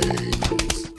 Games.